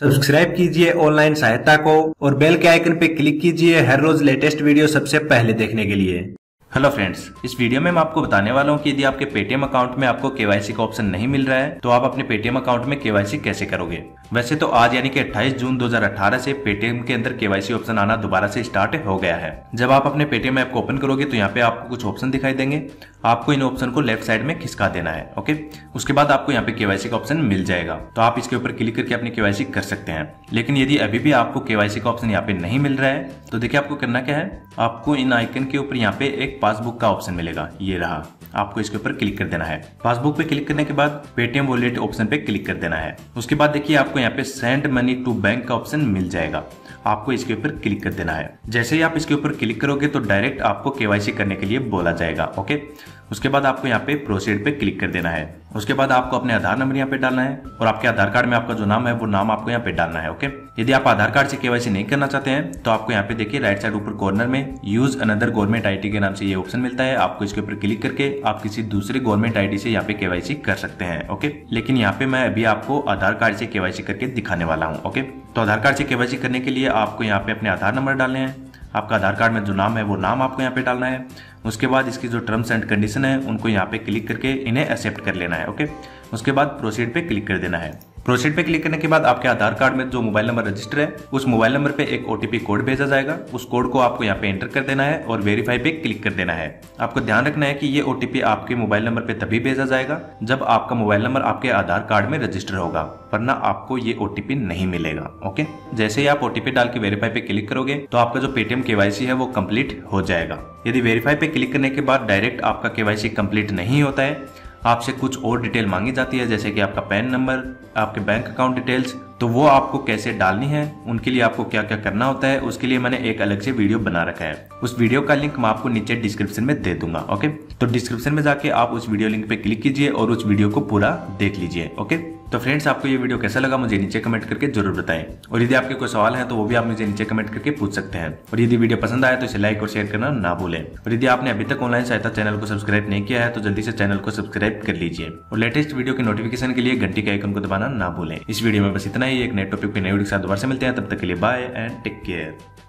Subscribe कीजिए online सहायता को और बेल के आइकन पर क्लिक कीजिए हर रोज लेटेस्ट वीडियो सबसे पहले देखने के लिए। हेलो फ्रेंड्स, इस वीडियो में मैं आपको बताने वाला हूं कि यदि आपके पेटीएम अकाउंट में आपको केवाईसी का ऑप्शन नहीं मिल रहा है तो आप अपने पेटीएम अकाउंट में केवाईसी कैसे करोगे। वैसे तो आज यानी कि 28 जून 2018 से पेटीएम के अंदर केवाईसी ऑप्शन आना दोबारा से स्टार्ट हो गया है। जब आप अपने पेटीएम ऐप को ओपन करोगे तो यहाँ पे आपको कुछ ऑप्शन दिखाई देंगे, आपको इन ऑप्शन को लेफ्ट साइड में खिसका देना है। ओके, उसके बाद आपको यहाँ पे केवाईसी का ऑप्शन मिल जाएगा, तो आप इसके ऊपर क्लिक करके अपनी केवाईसी कर सकते हैं। लेकिन यदि अभी भी आपको केवाईसी का ऑप्शन यहाँ पे नहीं मिल रहा है तो देखिए आपको करना क्या है। आपको इन आइकन के ऊपर यहाँ पे एक पासबुक का ऑप्शन मिलेगा, ये रहा, आपको इसके ऊपर क्लिक कर देना है। पासबुक पे क्लिक करने के बाद पेटीएम वॉलेट ऑप्शन पे क्लिक कर देना है। उसके बाद देखिए आपको यहाँ पे सेंड मनी टू बैंक का ऑप्शन मिल जाएगा, आपको इसके ऊपर क्लिक कर देना है। जैसे ही आप इसके ऊपर क्लिक करोगे तो डायरेक्ट आपको केवाईसी करने के लिए बोला जाएगा। ओके, उसके बाद आपको यहाँ पे प्रोसीड पे क्लिक कर देना है। उसके बाद आपको अपने आधार नंबर यहाँ पे डालना है और आपके आधार कार्ड में आपका जो नाम है वो नाम आपको यहाँ पे डालना है। ओके, यदि आप आधार कार्ड से केवाईसी नहीं करना चाहते हैं तो आपको यहाँ पे देखिए राइट साइड ऊपर कॉर्नर में यूज अनदर गवर्नमेंट आईडी के नाम से ये ऑप्शन मिलता है। आपको इसके ऊपर क्लिक करके आप किसी दूसरे गवर्नमेंट आईडी से यहाँ पे केवाईसी कर सकते हैं। ओके, लेकिन यहाँ पे मैं अभी आपको आधार कार्ड से केवाईसी करके दिखाने वाला हूँ। ओके, तो आधार कार्ड से केवाईसी करने के लिए आपको यहाँ पे अपने आधार नंबर डालने हैं, आपका आधार कार्ड में जो नाम है वो नाम आपको यहाँ पे डालना है। उसके बाद इसकी जो टर्म्स एंड कंडीशन है उनको यहाँ पे क्लिक करके इन्हें एक्सेप्ट कर लेना है। ओके, उसके बाद प्रोसीड पे क्लिक कर देना है। प्रोसीड पे क्लिक करने के बाद आपके आधार कार्ड में जो मोबाइल नंबर रजिस्टर है उस मोबाइल नंबर पे एक ओटीपी कोड भेजा जाएगा, उस कोड को आपको यहाँ पे एंटर कर देना है और वेरीफाई पे क्लिक कर देना है। आपको ध्यान रखना है कि ये ओटीपी आपके मोबाइल नंबर पे तभी भेजा जाएगा जब आपका मोबाइल नंबर आपके आधार कार्ड में रजिस्टर होगा, वरना आपको ये ओटीपी नहीं मिलेगा। ओके, जैसे ही आप ओटीपी डाल के वेरीफाई पे क्लिक करोगे तो आपका जो पेटीएम केवाईसी है वो कम्प्लीट हो जाएगा। यदि वेरीफाई पे क्लिक करने के बाद डायरेक्ट आपका केवाईसी कम्प्लीट नहीं होता है, आपसे कुछ और डिटेल मांगी जाती है, जैसे कि आपका पैन नंबर, आपके बैंक अकाउंट डिटेल्स, तो वो आपको कैसे डालनी है, उनके लिए आपको क्या क्या करना होता है, उसके लिए मैंने एक अलग से वीडियो बना रखा है। उस वीडियो का लिंक मैं आपको नीचे डिस्क्रिप्शन में दे दूंगा। ओके, तो डिस्क्रिप्शन में जाके आप उस वीडियो लिंक पे क्लिक कीजिए और उस वीडियो को पूरा देख लीजिए। ओके, तो फ्रेंड्स आपको ये वीडियो कैसा लगा मुझे नीचे कमेंट करके जरूर बताएं, और यदि आपके कोई सवाल है तो वो भी आप मुझे नीचे कमेंट करके पूछ सकते हैं। और यदि वीडियो पसंद आए तो इसे लाइक और शेयर करना ना भूलें। और यदि आपने अभी तक ऑनलाइन सहायता चैनल को सब्सक्राइब नहीं किया है तो जल्दी से चैनल को सब्सक्राइब कर लीजिए और लेटेस्ट वीडियो के नोटिफिकेशन के लिए घंटी के आइकन को दबाना ना भूलें। इस वीडियो में बस इतना ही, एक नए टॉपिक पे नए वीडियो के साथ दोबारा से मिलते हैं, तब तक के लिए बाय एंड टेक केयर।